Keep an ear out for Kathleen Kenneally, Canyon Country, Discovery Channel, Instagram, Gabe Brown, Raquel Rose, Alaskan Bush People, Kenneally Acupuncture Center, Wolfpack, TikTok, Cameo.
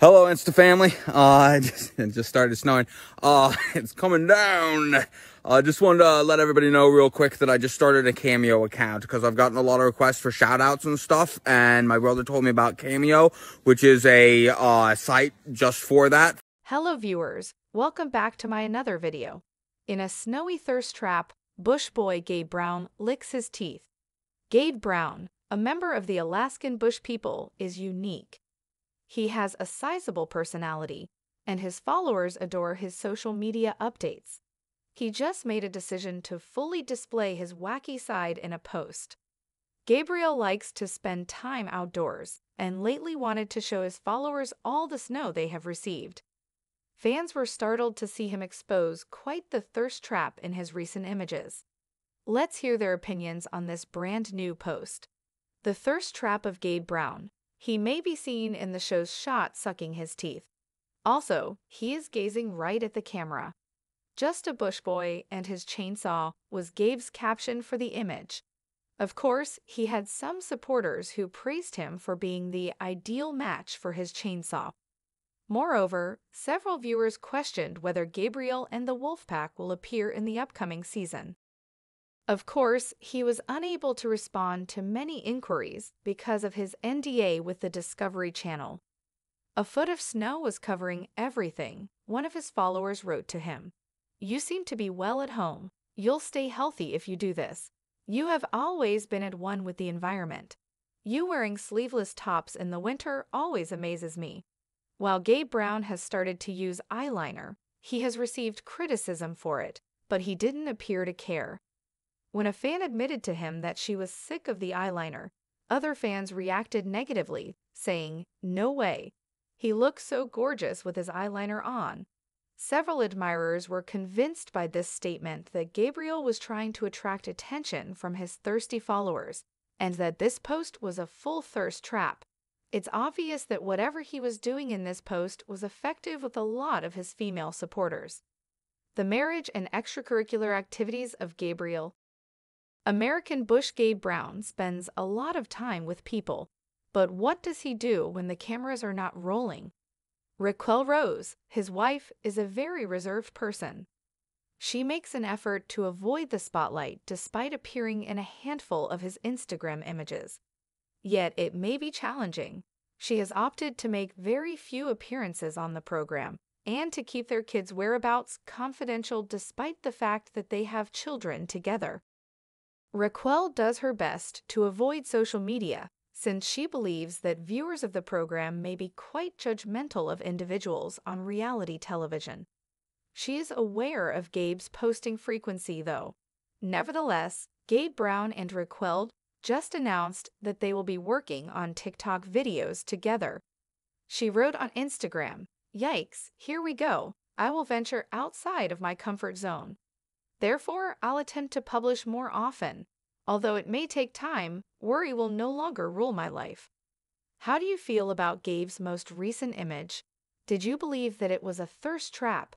Hello, Insta family. It just started snowing. It's coming down. Just wanted to let everybody know real quick that I just started a Cameo account because I've gotten a lot of requests for shout-outs and stuff, and my brother told me about Cameo, which is a site just for that. Hello, viewers. Welcome back to my another video. In a snowy thirst trap, bush boy Gabe Brown licks his teeth. Gabe Brown, a member of the Alaskan Bush People, is unique. He has a sizable personality, and his followers adore his social media updates. He just made a decision to fully display his wacky side in a post. Gabriel likes to spend time outdoors and lately wanted to show his followers all the snow they have received. Fans were startled to see him expose quite the thirst trap in his recent images. Let's hear their opinions on this brand new post. The thirst trap of Gabe Brown. He may be seen in the show's shot sucking his teeth. Also, he is gazing right at the camera. "Just a bush boy and his chainsaw" was Gabe's caption for the image. Of course, he had some supporters who praised him for being the ideal match for his chainsaw. Moreover, several viewers questioned whether Gabriel and the Wolfpack will appear in the upcoming season. Of course, he was unable to respond to many inquiries because of his NDA with the Discovery Channel. "A foot of snow was covering everything," one of his followers wrote to him. "You seem to be well at home. You'll stay healthy if you do this. You have always been at one with the environment. You wearing sleeveless tops in the winter always amazes me." While Gabe Brown has started to use eyeliner, he has received criticism for it, but he didn't appear to care. When a fan admitted to him that she was sick of the eyeliner, other fans reacted negatively, saying, "No way. He looks so gorgeous with his eyeliner on." Several admirers were convinced by this statement that Gabriel was trying to attract attention from his thirsty followers, and that this post was a full thirst trap. It's obvious that whatever he was doing in this post was effective with a lot of his female supporters. The marriage and extracurricular activities of Gabriel. American Bush Gabe Brown spends a lot of time with people, but what does he do when the cameras are not rolling? Raquel Rose, his wife, is a very reserved person. She makes an effort to avoid the spotlight despite appearing in a handful of his Instagram images. Yet it may be challenging. She has opted to make very few appearances on the program and to keep their kids' whereabouts confidential despite the fact that they have children together. Raquel does her best to avoid social media, since she believes that viewers of the program may be quite judgmental of individuals on reality television. She is aware of Gabe's posting frequency, though. Nevertheless, Gabe Brown and Raquel just announced that they will be working on TikTok videos together. She wrote on Instagram, "Yikes, here we go. I will venture outside of my comfort zone. Therefore, I'll attempt to publish more often. Although it may take time, worry will no longer rule my life." How do you feel about Gabe's most recent image? Did you believe that it was a thirst trap?